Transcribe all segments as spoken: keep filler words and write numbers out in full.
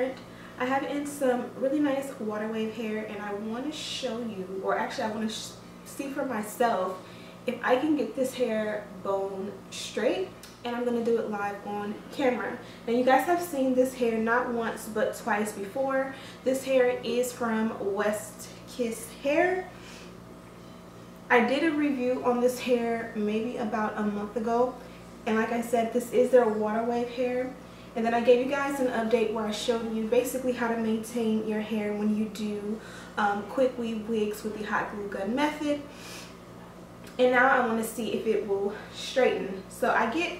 different. I have in some really nice water wave hair, and I want to show you, or actually I want to see for myself if I can get this hair bone straight, and I'm going to do it live on camera. Now you guys have seen this hair not once but twice before. This hair is from West Kiss Hair. I did a review on this hair maybe about a month ago, and like I said, this is their water wave hair. And then I gave you guys an update where I showed you basically how to maintain your hair when you do um, quick weave wigs with the hot glue gun method. And now I want to see if it will straighten. So I get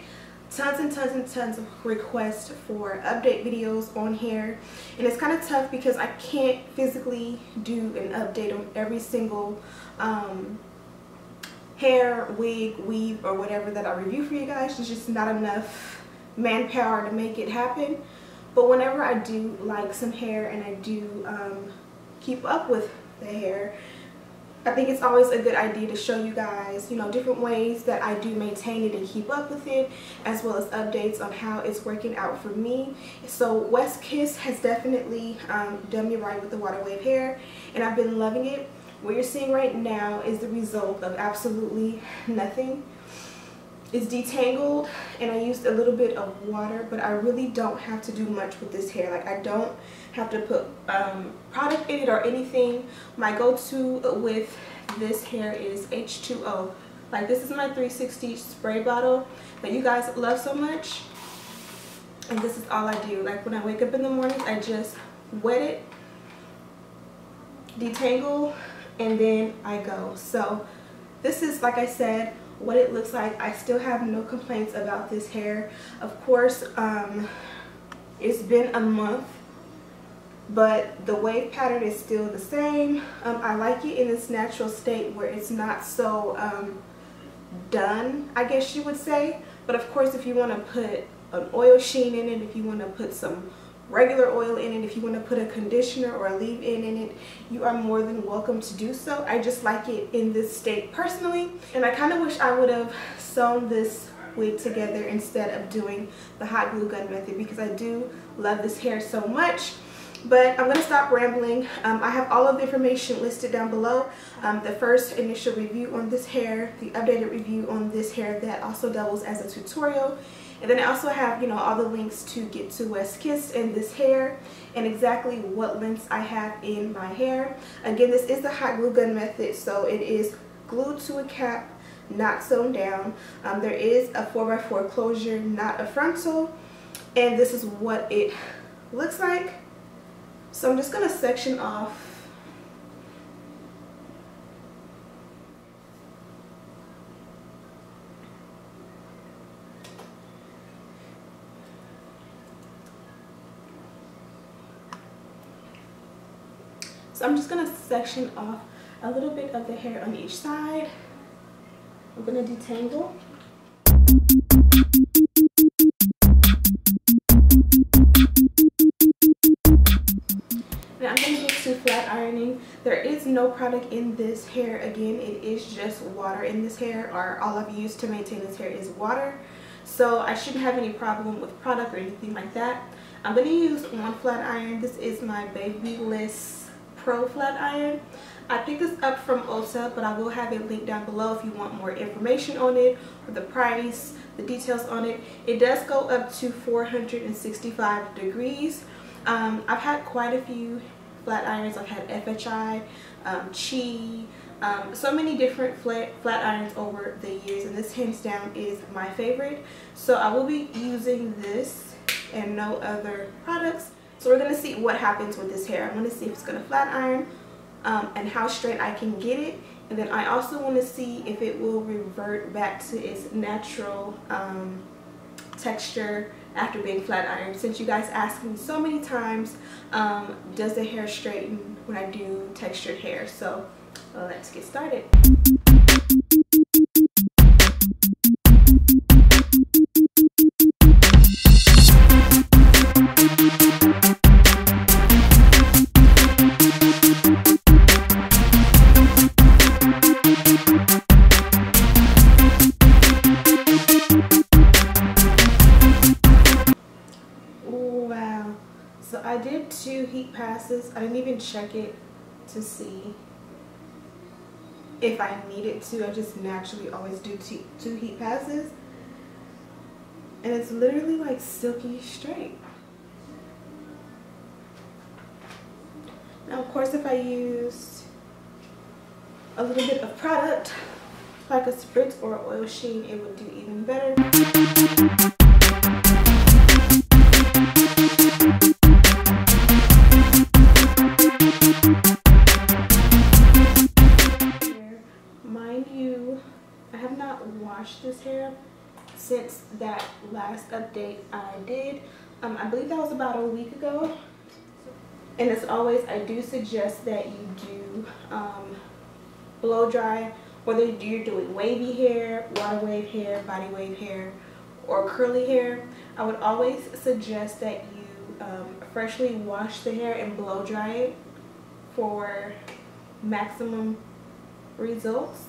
tons and tons and tons of requests for update videos on hair, and it's kind of tough because I can't physically do an update on every single um, hair, wig, weave, or whatever that I review for you guys. There's just not enough manpower to make it happen. But whenever I do like some hair and I do um, keep up with the hair, I think it's always a good idea to show you guys, you know, different ways that I do maintain it and keep up with it, as well as updates on how it's working out for me. So West Kiss has definitely um, done me right with the water wave hair, and I've been loving it. What you're seeing right now is the result of absolutely nothing. It's detangled, and I used a little bit of water, but I really don't have to do much with this hair. Like, I don't have to put um, product in it or anything. My go-to with this hair is H two O. Like, this is my three sixty spray bottle that you guys love so much, and this is all I do. Like, when I wake up in the mornings, I just wet it, detangle, and then I go. So this is, like I said, what it looks like. I still have no complaints about this hair. Of course, um, it's been a month, but the wave pattern is still the same. Um, I like it in its natural state where it's not so um, done, I guess you would say. But of course, if you want to put an oil sheen in it, if you want to put some regular oil in it, if you want to put a conditioner or a leave-in in it, you are more than welcome to do so. I just like it in this state personally, and I kind of wish I would have sewn this wig together instead of doing the hot glue gun method, because I do love this hair so much. But I'm going to stop rambling. Um, I have all of the information listed down below. Um, the first initial review on this hair, the updated review on this hair that also doubles as a tutorial. And then I also have, you know, all the links to get to West Kiss and this hair and exactly what lengths I have in my hair. Again, this is the hot glue gun method, so it is glued to a cap, not sewn down. Um, there is a four by four closure, not a frontal, and this is what it looks like. So I'm just going to section off So I'm just going to section off a little bit of the hair on each side. I'm going to detangle. Now I'm going to get to flat ironing. There is no product in this hair. Again, it is just water in this hair, or all I've used to maintain this hair is water. So I shouldn't have any problem with product or anything like that. I'm going to use one flat iron. This is my Babyliss Pro flat iron. I picked this up from Ulta, but I will have it linked down below if you want more information on it, or the price, the details on it. It does go up to four hundred sixty-five degrees. Um, I've had quite a few flat irons. I've had F H I, um, Chi, um, so many different flat, flat irons over the years, and this hands down is my favorite. So I will be using this and no other products. So we're going to see what happens with this hair. I want to see if it's going to flat iron um, and how straight I can get it. And then I also want to see if it will revert back to its natural um, texture after being flat ironed. Since you guys asked me so many times, um, does the hair straighten when I do textured hair? So uh, let's get started. I did did two heat passes. I didn't even check it to see if I needed to. I just naturally always do two, two heat passes. And it's literally like silky straight. Now, of course, if I used a little bit of product, like a spritz or an oil sheen, it would do even better. Mind you, I have not washed this hair since that last update I did. Um, I believe that was about a week ago. And as always, I do suggest that you do um, blow dry, whether you're doing wavy hair, water wave hair, body wave hair, or curly hair. I would always suggest that you um, freshly wash the hair and blow dry it for maximum results,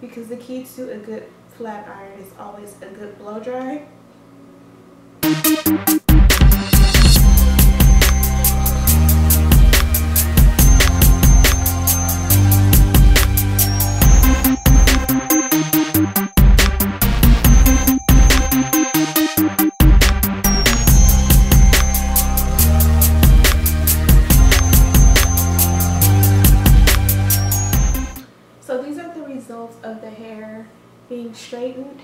because the key to a good flat iron is always a good blow dry. Straightened.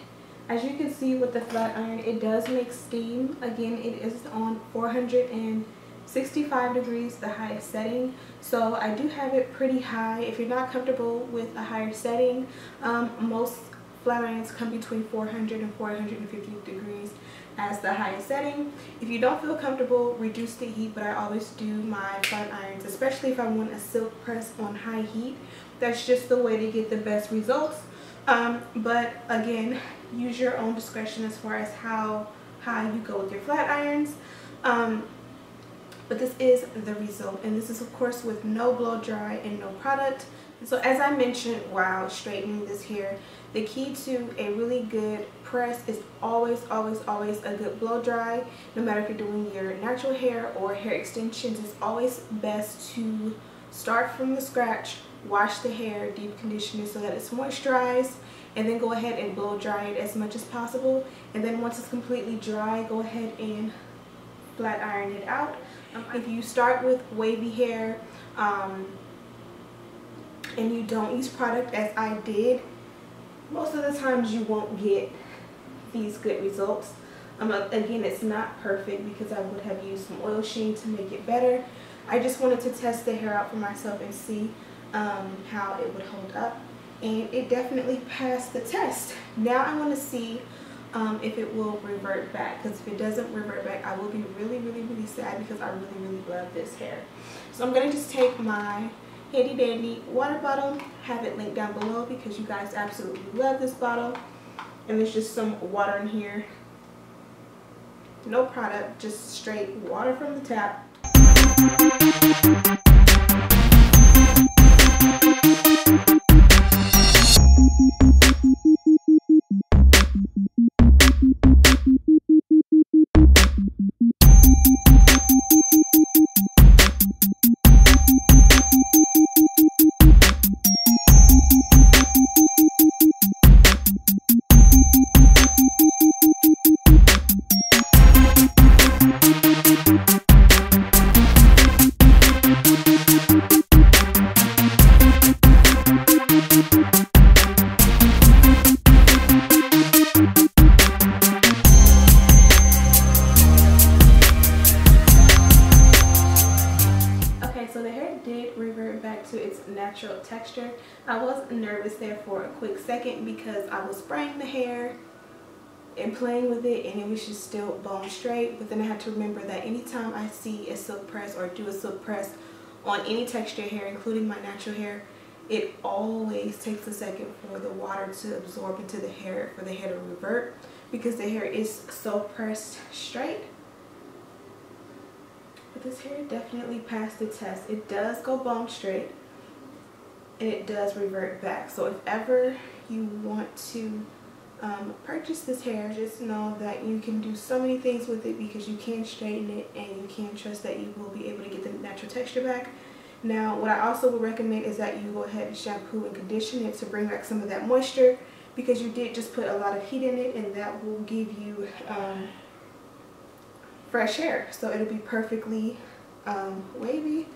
As you can see with the flat iron, it does make steam. Again, it is on four hundred sixty-five degrees, the highest setting, so I do have it pretty high. If you're not comfortable with a higher setting, um, most flat irons come between four hundred and four hundred fifty degrees as the highest setting. If you don't feel comfortable, reduce the heat, but I always do my flat irons, especially if I want a silk press, on high heat. That's just the way to get the best results. Um, but again, use your own discretion as far as how high you go with your flat irons. Um, but this is the result, and this is of course with no blow dry and no product. And so, as I mentioned while straightening this hair, the key to a really good press is always, always, always a good blow dry. No matter if you're doing your natural hair or hair extensions, it's always best to start from the scratch, wash the hair, deep conditioner so that it's moisturized, and then go ahead and blow dry it as much as possible. And then once it's completely dry, go ahead and flat iron it out. Um, if you start with wavy hair um, and you don't use product as I did, most of the times you won't get these good results. Um, again, it's not perfect because I would have used some oil sheen to make it better. I just wanted to test the hair out for myself and see um, how it would hold up, and it definitely passed the test. Now I want to see um, if it will revert back, because if it doesn't revert back, I will be really, really, really sad, because I really, really love this hair. So I'm going to just take my handy dandy water bottle, have it linked down below because you guys absolutely love this bottle, and there's just some water in here. No product, just straight water from the tap. Natural texture. I was nervous there for a quick second because I was spraying the hair and playing with it, and it was just still bone straight. But then I had to remember that anytime I see a silk press or do a silk press on any texture hair, including my natural hair, it always takes a second for the water to absorb into the hair, for the hair to revert, because the hair is so pressed straight. But this hair definitely passed the test. It does go bone straight, and it does revert back. So if ever you want to um, purchase this hair, just know that you can do so many things with it because you can straighten it and you can trust that you will be able to get the natural texture back. Now, what I also would recommend is that you go ahead and shampoo and condition it to bring back some of that moisture, because you did just put a lot of heat in it, and that will give you um, fresh hair. So it'll be perfectly um, wavy.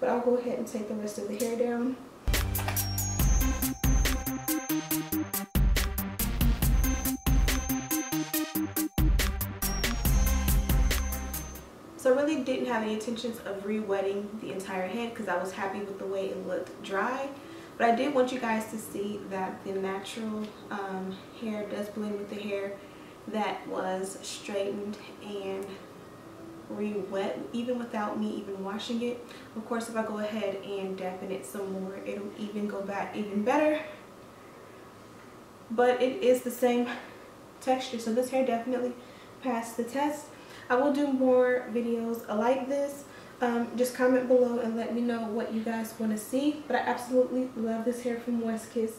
But I'll go ahead and take the rest of the hair down. So I really didn't have any intentions of re-wetting the entire head because I was happy with the way it looked dry. But I did want you guys to see that the natural um, hair does blend with the hair that was straightened and re-wet, even without me even washing it. Of course, if I go ahead and dampen it some more, it'll even go back even better. But it is the same texture, so this hair definitely passed the test. I will do more videos like this. Um, just comment below and let me know what you guys want to see. But I absolutely love this hair from West Kiss.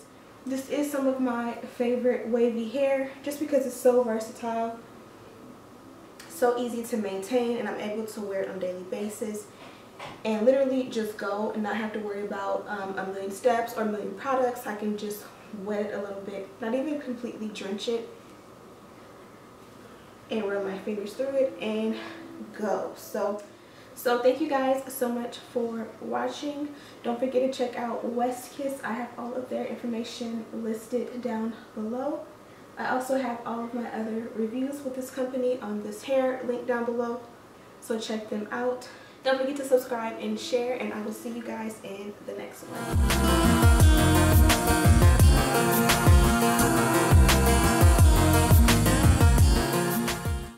This is some of my favorite wavy hair, just because it's so versatile, so easy to maintain, and I'm able to wear it on a daily basis and literally just go and not have to worry about um, a million steps or a million products. I can just wet it a little bit, not even completely drench it, and run my fingers through it and go. So, so thank you guys so much for watching. Don't forget to check out West Kiss. I have all of their information listed down below. I also have all of my other reviews with this company on this hair linked down below, so check them out. Don't forget to subscribe and share, and I will see you guys in the next one.